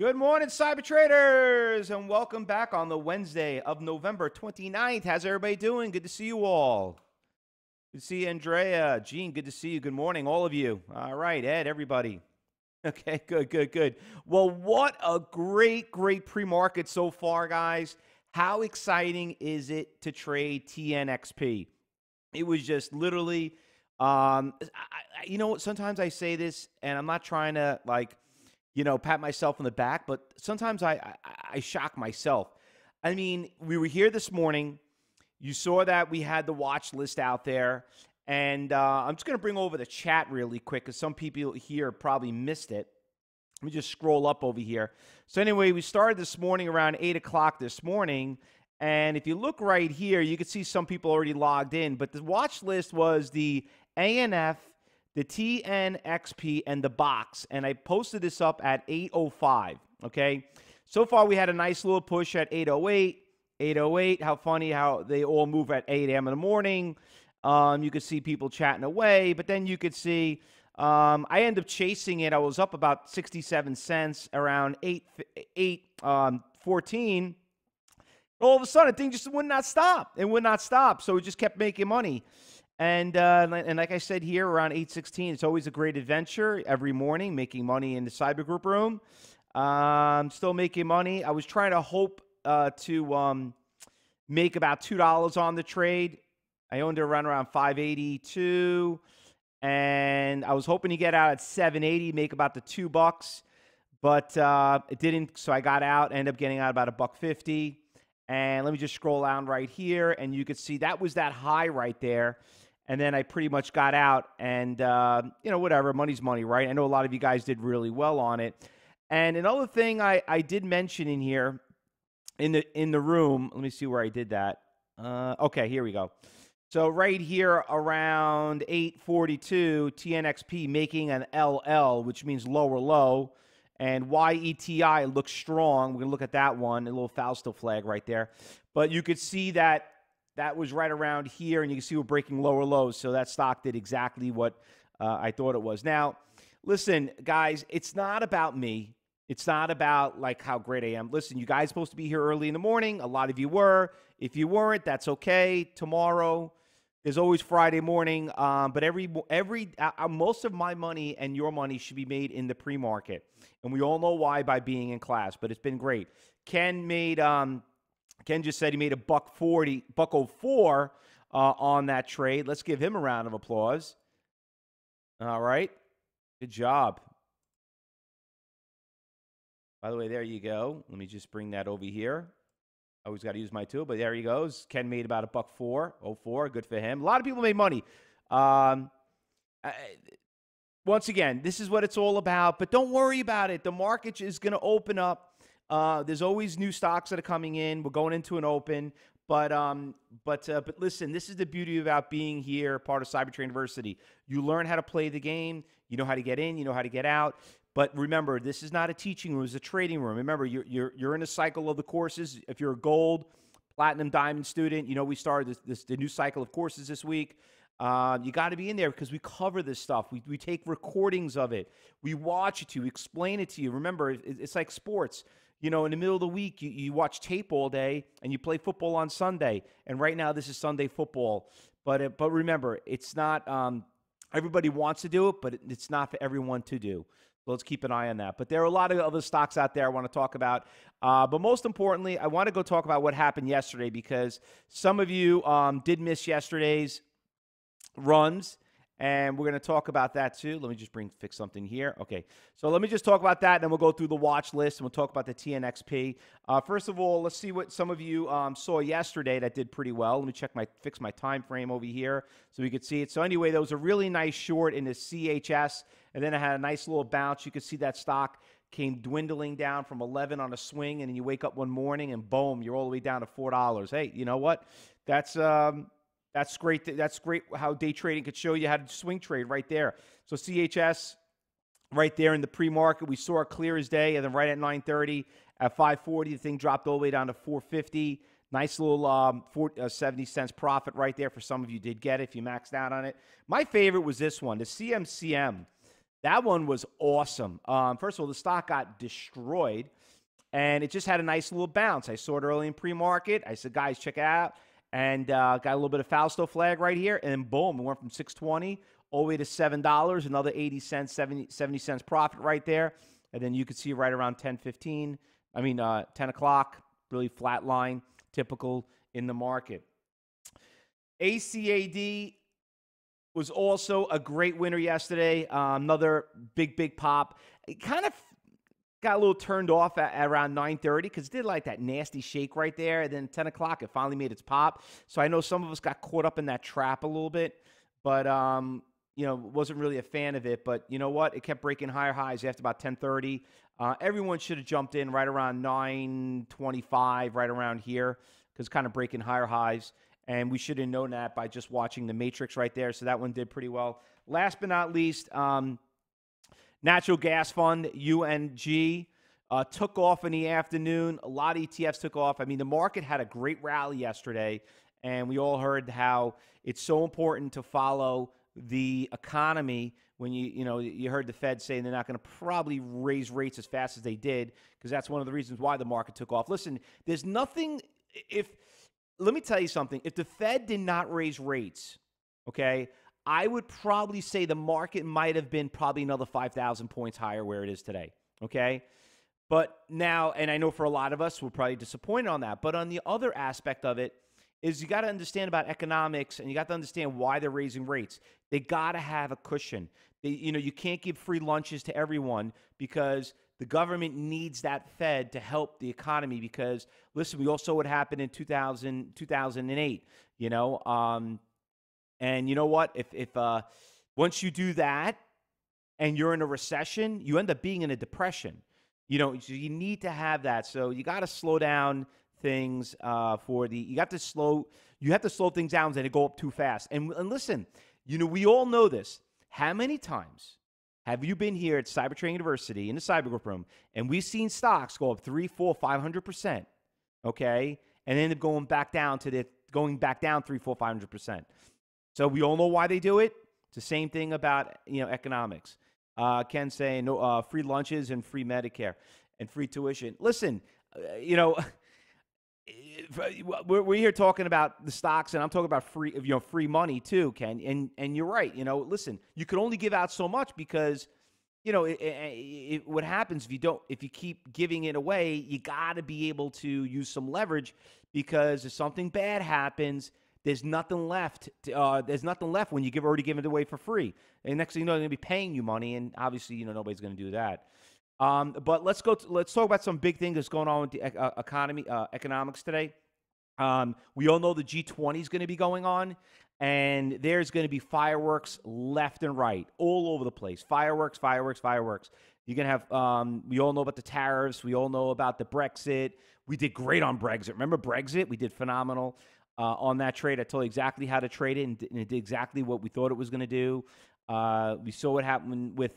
Good morning, Cyber Traders, and welcome back on the Wednesday of November 29th. How's everybody doing? Good to see you all. Good to see you, Andrea. Gene, good to see you. Good morning, all of you. All right, Ed, everybody. Okay, good, good, good. Well, what a great, great pre-market so far, guys. How exciting is it to trade TNXP? It was just literally, you know, sometimes I say this, and I'm not trying to, like, you know, pat myself on the back, but sometimes I shock myself. I mean, we were here this morning. You saw that we had the watch list out there, and I'm just going to bring over the chat really quick because some people here probably missed it. Let me just scroll up over here. So anyway, we started this morning around 8 o'clock this morning, and if you look right here, you can see some people already logged in, but the watch list was the ANF, the TNXP, and the box, and I posted this up at 8:05, okay? So far, we had a nice little push at 8:08. How funny how they all move at 8 a.m. in the morning. You could see people chatting away, but then you could see I ended up chasing it. I was up about 67 cents around 8:14. All of a sudden, the thing just would not stop. It would not stop, so it just kept making money. And like I said here, around 8:16, it's always a great adventure every morning, making money in the cyber group room. Still making money. I was trying to hope to make about $2 on the trade. I owned it around 582, and I was hoping to get out at 780, make about the $2, but it didn't. So I got out, ended up getting out about $1.50. And let me just scroll down right here, and you could see that was that high right there. And then I pretty much got out, and, you know, whatever, money's money, right? I know a lot of you guys did really well on it. And another thing I did mention in here, in the room, let me see where I did that. Okay, here we go. So right here around 8:42, TNXP making an LL, which means lower low. And YETI looks strong. We're going to look at that one, a little Fausto flag right there. But you could see that that was right around here, and you can see we're breaking lower lows. So that stock did exactly what I thought it was. Now, listen, guys, it's not about me. It's not about, like, how great I am. Listen, you guys are supposed to be here early in the morning. A lot of you were. If you weren't, that's okay. Tomorrow, there's always Friday morning. But most of my money and your money should be made in the pre-market. And we all know why by being in class, but it's been great. Ken just said he made $1.04 on that trade. Let's give him a round of applause. All right. Good job. By the way, there you go. Let me just bring that over here. I always got to use my tool, but there he goes. Ken made about $1.04. Good for him. A lot of people made money. Once again, this is what it's all about, but don't worry about it. The market is going to open up. There's always new stocks that are coming in. We're going into an open, but listen, this is the beauty about being here, part of Cyber Trading University. You learn how to play the game. You know how to get in. You know how to get out. But remember, this is not a teaching room. It's a trading room. Remember, you're in a cycle of the courses. If you're a gold, platinum, diamond student, you know we started the new cycle of courses this week. You got to be in there because we cover this stuff. We take recordings of it. We watch it to you. We explain it to you. Remember, it's like sports. You know, in the middle of the week, you watch tape all day, and you play football on Sunday. And right now, this is Sunday football. But remember, it's not everybody wants to do it, but it's not for everyone to do. So let's keep an eye on that. But there are a lot of other stocks out there I want to talk about. But most importantly, I want to go talk about what happened yesterday because some of you did miss yesterday's runs, and we're going to talk about that too. Let me just fix something here. Okay, so let me just talk about that, and then we'll go through the watch list, and we'll talk about the TNXP. First of all, let's see what some of you saw yesterday that did pretty well. Let me fix my time frame over here so we could see it. So anyway, there was a really nice short in the CHS, and then it had a nice little bounce. You could see that stock came dwindling down from 11 on a swing, and then you wake up one morning, and boom, you're all the way down to $4. Hey, you know what? That's great. That's great how day trading could show you how to swing trade right there. So CHS right there in the pre-market, we saw it clear as day. And then right at 9:30, at 5:40, the thing dropped all the way down to 450. Nice little 70 cents profit right there for some of you did get it if you maxed out on it. My favorite was this one, the CMCM. That one was awesome. First of all, the stock got destroyed, and it just had a nice little bounce. I saw it early in pre-market. I said, guys, check it out. And got a little bit of Fausto flag right here, and boom, it went from $6.20 all the way to $7, another 80 cents, 70 cents profit right there. And then you could see right around 10:15, I mean, 10 o'clock, really flat line, typical in the market. ACAD was also a great winner yesterday, another big pop. It kind of got a little turned off at around 9:30 because it did like that nasty shake right there. And then 10 o'clock, it finally made its pop. So I know some of us got caught up in that trap a little bit, but, you know, wasn't really a fan of it. But you know what? It kept breaking higher highs after about 10:30. Everyone should have jumped in right around 9:25, right around here, because kind of breaking higher highs. And we should have known that by just watching the matrix right there. So that one did pretty well. Last but not least, natural gas fund, UNG, took off in the afternoon. A lot of ETFs took off. I mean, the market had a great rally yesterday, and we all heard how it's so important to follow the economy when you heard the Fed saying they're not going to probably raise rates as fast as they did, because that's one of the reasons why the market took off. Listen, there's nothing – let me tell you something. If the Fed did not raise rates, okay, I would probably say the market might have been probably another 5,000 points higher where it is today, okay? But now, and I know for a lot of us, we're probably disappointed on that. But on the other aspect of it is you got to understand about economics, and you got to understand why they're raising rates. They got to have a cushion. You know, you can't give free lunches to everyone because the government needs that Fed to help the economy because, listen, we all saw what happened in 2008, you know, and you know what? If once you do that and you're in a recession, you end up being in a depression. You know, so you need to have that. So you got to slow down things you have to slow things down so they go up too fast. And listen, you know, we all know this. How many times have you been here at Cyber Trading University in the cyber group room and we've seen stocks go up 3, 4, 500%, okay, and end up going back down to going back down 3, 4, 500%. So we all know why they do it. It's the same thing about, you know, economics. Ken saying no, free lunches and free Medicare and free tuition. Listen, you know, we're here talking about the stocks, and I'm talking about free, you know, free money too, Ken. And you're right. You know, listen, you can only give out so much because, you know, what happens if you don't, if you keep giving it away, you got to be able to use some leverage because if something bad happens, there's nothing left. There's nothing left when you already give it away for free. And next thing you know, they're going to be paying you money, and obviously, you know, nobody's going to do that. But let's talk about some big thing that's going on with the economics today. We all know the G20 is going to be going on, and there's going to be fireworks left and right, all over the place. Fireworks, fireworks, fireworks. You're going to have, we all know about the tariffs. We all know about the Brexit. We did great on Brexit. Remember Brexit? We did phenomenal. On that trade, I told you exactly how to trade it, and it did exactly what we thought it was going to do. We saw what happened with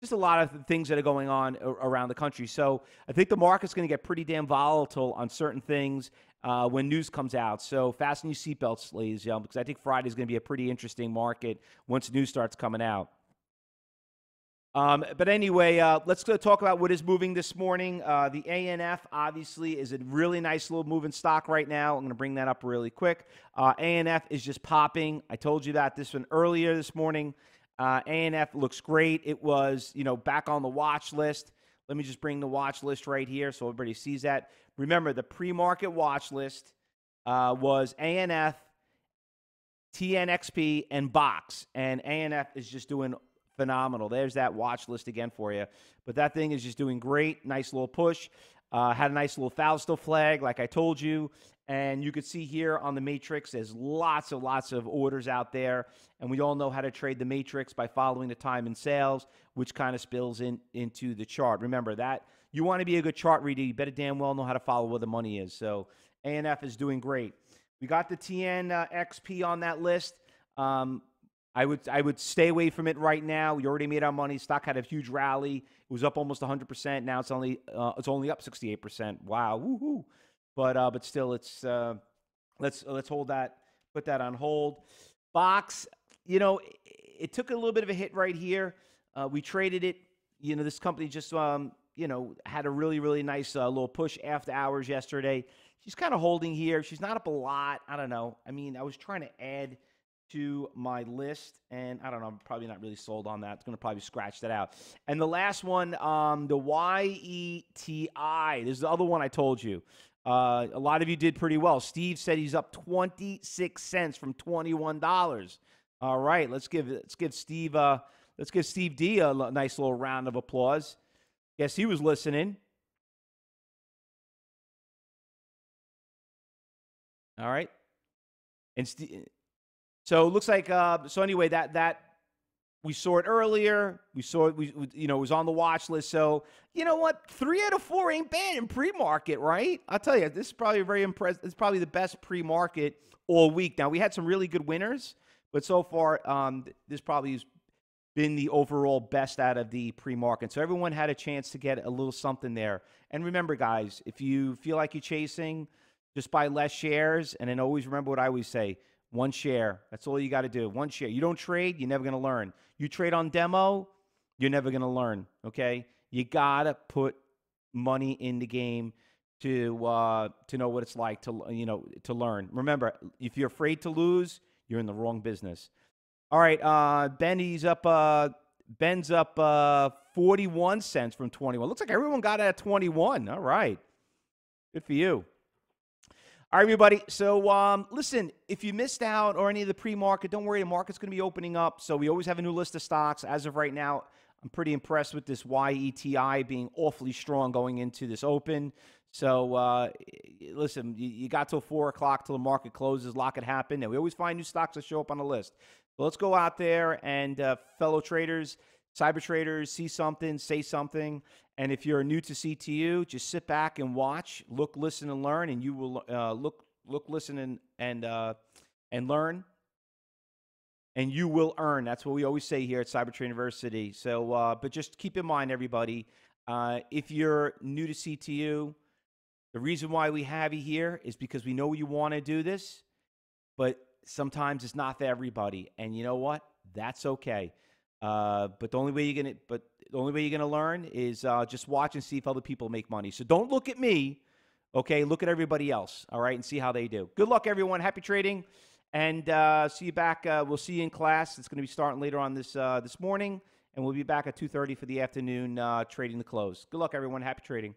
just a lot of things that are going on around the country. So I think the market's going to get pretty damn volatile on certain things when news comes out. So fasten your seatbelts, ladies, because I think Friday's going to be a pretty interesting market once news starts coming out. But anyway, let's go talk about what is moving this morning. The ANF, obviously, is a really nice little moving stock right now. I'm going to bring that up really quick. ANF is just popping. I told you that this one earlier this morning. ANF looks great. It was, you know, back on the watch list. Let me just bring the watch list right here so everybody sees that. Remember, the pre-market watch list was ANF, TNXP, and Box. And ANF is just doing phenomenal. There's that watch list again for you. But that thing is just doing great. Nice little push. Had a nice little Fausto flag, like I told you. And you could see here on the matrix, there's lots of orders out there. And we all know how to trade the matrix by following the time and sales, which kind of spills into the chart. Remember that. You want to be a good chart reader. You better damn well know how to follow where the money is. So ANF is doing great. We got the TNXP on that list. I would stay away from it right now. We already made our money. Stock had a huge rally. It was up almost 100%. Now it's only up 68%. Wow, woohoo! But still, it's let's hold that, put that on hold. Box, you know, it took a little bit of a hit right here. We traded it. You know, this company just, you know, had a really nice little push after hours yesterday. She's kind of holding here. She's not up a lot. I don't know. I mean, I was trying to add to my list, and I don't know. I'm probably not really sold on that. It's going to probably scratch that out. And the last one, the YETI. This is the other one I told you. A lot of you did pretty well. Steve said he's up 26 cents from $21. All right, let's give Steve D a nice little round of applause. Guess he was listening. All right, and so it looks like so anyway that we saw it earlier. We saw it. We you know it was on the watch list. So you know what, 3 out of 4 ain't bad in pre-market, right? I'll tell you, this is probably very impressive. It's probably the best pre-market all week. Now we had some really good winners, but so far this probably has been the overall best out of the pre-market. So everyone had a chance to get a little something there. And remember, guys, if you feel like you're chasing, just buy less shares, and then always remember what I always say, one share. That's all you got to do, one share. You don't trade, you're never going to learn. You trade on demo, you're never going to learn, okay? You got to put money in the game to know what it's like to, you know, to learn. Remember, if you're afraid to lose, you're in the wrong business. All right, Ben's up 41 cents from 21. Looks like everyone got it at 21. All right, good for you. All right, everybody. So, listen, if you missed out or any of the pre-market, don't worry. The market's going to be opening up. So we always have a new list of stocks. As of right now, I'm pretty impressed with this YETI being awfully strong going into this open. So, listen, you got till 4 o'clock till the market closes. A lot could happen. And we always find new stocks that show up on the list. So let's go out there and fellow traders, cyber traders, see something, say something. And if you're new to CTU, just sit back and watch, look, listen, and learn, and you will look, listen, and learn, and you will earn. That's what we always say here at Cyber Trading University. So, but just keep in mind, everybody, if you're new to CTU, the reason why we have you here is because we know you want to do this, but sometimes it's not for everybody, and you know what? That's okay. But the only way you're gonna, learn is just watch and see if other people make money. So don't look at me, okay? Look at everybody else, all right, and see how they do. Good luck, everyone. Happy trading, and see you back. We'll see you in class. It's going to be starting later on this morning, and we'll be back at 2:30 for the afternoon trading the close. Good luck, everyone. Happy trading.